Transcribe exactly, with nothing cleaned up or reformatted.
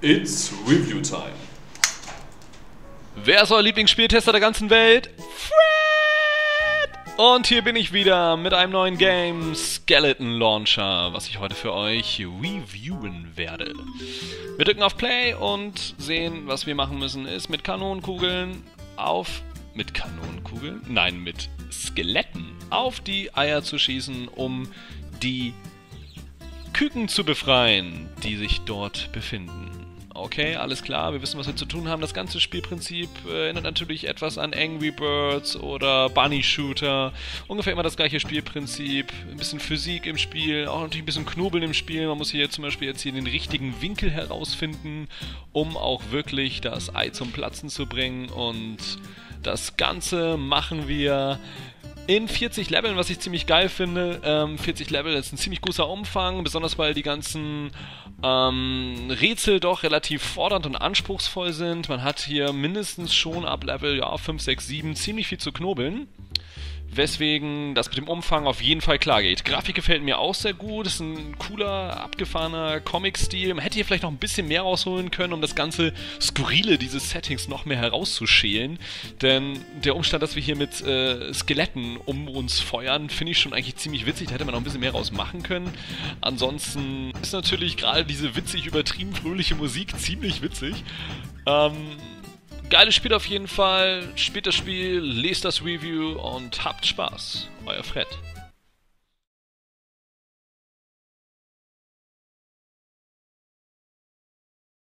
It's Review Time. Wer ist euer Lieblingsspieltester der ganzen Welt? Fred! Und hier bin ich wieder mit einem neuen Game, Skeleton Launcher, was ich heute für euch reviewen werde. Wir drücken auf Play und sehen, was wir machen müssen, ist mit Kanonenkugeln auf... mit Kanonenkugeln? Nein, mit Skeletten auf die Eier zu schießen, um die Küken zu befreien, die sich dort befinden. Okay, alles klar, wir wissen, was wir zu tun haben. Das ganze Spielprinzip äh, erinnert natürlich etwas an Angry Birds oder Bunny Shooter. Ungefähr immer das gleiche Spielprinzip. Ein bisschen Physik im Spiel, auch natürlich ein bisschen Knobeln im Spiel. Man muss hier zum Beispiel jetzt hier den richtigen Winkel herausfinden, um auch wirklich das Ei zum Platzen zu bringen. Und das Ganze machen wir in vierzig Leveln, was ich ziemlich geil finde. ähm, vierzig Level ist ein ziemlich großer Umfang, besonders weil die ganzen ähm, Rätsel doch relativ fordernd und anspruchsvoll sind. Man hat hier mindestens schon ab Level ja, fünf, sechs, sieben ziemlich viel zu knobeln, weswegen das mit dem Umfang auf jeden Fall klar geht. Grafik gefällt mir auch sehr gut, ist ein cooler, abgefahrener Comic-Stil. Man hätte hier vielleicht noch ein bisschen mehr rausholen können, um das ganze Skurrile dieses Settings noch mehr herauszuschälen, denn der Umstand, dass wir hier mit äh, Skeletten um uns feuern, finde ich schon eigentlich ziemlich witzig. Da hätte man noch ein bisschen mehr raus machen können. Ansonsten ist natürlich gerade diese witzig übertrieben fröhliche Musik ziemlich witzig. Ähm... Geiles Spiel auf jeden Fall, spielt das Spiel, lest das Review und habt Spaß. Euer Fred.